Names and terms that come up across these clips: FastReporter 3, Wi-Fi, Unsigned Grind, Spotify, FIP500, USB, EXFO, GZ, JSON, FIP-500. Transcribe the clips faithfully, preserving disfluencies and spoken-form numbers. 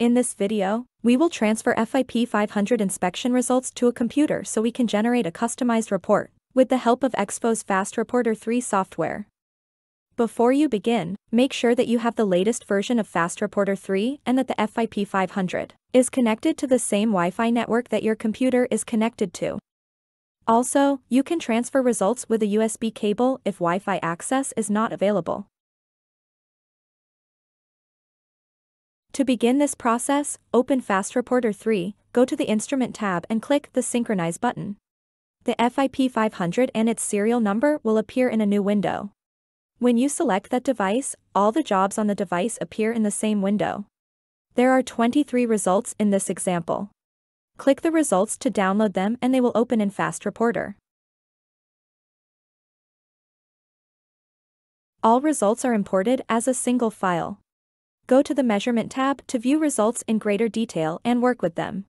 In this video, we will transfer F I P five hundred inspection results to a computer so we can generate a customized report with the help of EXFO's FastReporter three software. Before you begin, make sure that you have the latest version of FastReporter three and that the F I P five hundred is connected to the same Wi-Fi network that your computer is connected to. Also, you can transfer results with a U S B cable if Wi-Fi access is not available. To begin this process, open FastReporter three, go to the Instrument tab and click the Synchronize button. The F I P five hundred and its serial number will appear in a new window. When you select that device, all the jobs on the device appear in the same window. There are twenty-three results in this example. Click the results to download them and they will open in FastReporter. All results are imported as a single file. Go to the Measurement tab to view results in greater detail and work with them.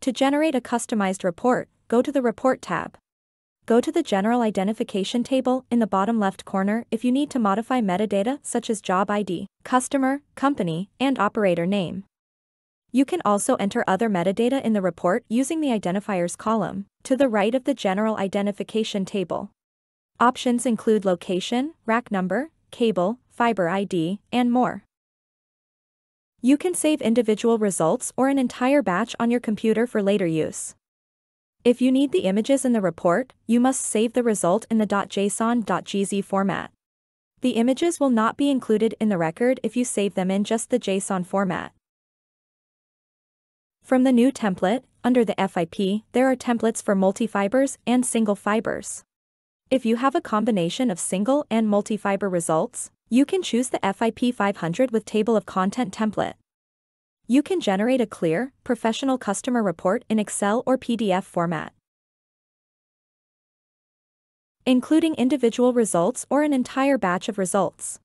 To generate a customized report, go to the Report tab. Go to the General Identification table in the bottom left corner if you need to modify metadata such as job I D, customer, company, and operator name. You can also enter other metadata in the report using the Identifiers column to the right of the General Identification table. Options include location, rack number, cable, fiber I D, and more. You can save individual results or an entire batch on your computer for later use. If you need the images in the report, you must save the result in the .json.gz format. The images will not be included in the record if you save them in just the JSON format. From the new template, under the F I P, there are templates for multifibers and single fibers. If you have a combination of single and multifiber results, you can choose the F I P five hundred with Table of Content template. You can generate a clear, professional customer report in Excel or P D F format, including individual results or an entire batch of results.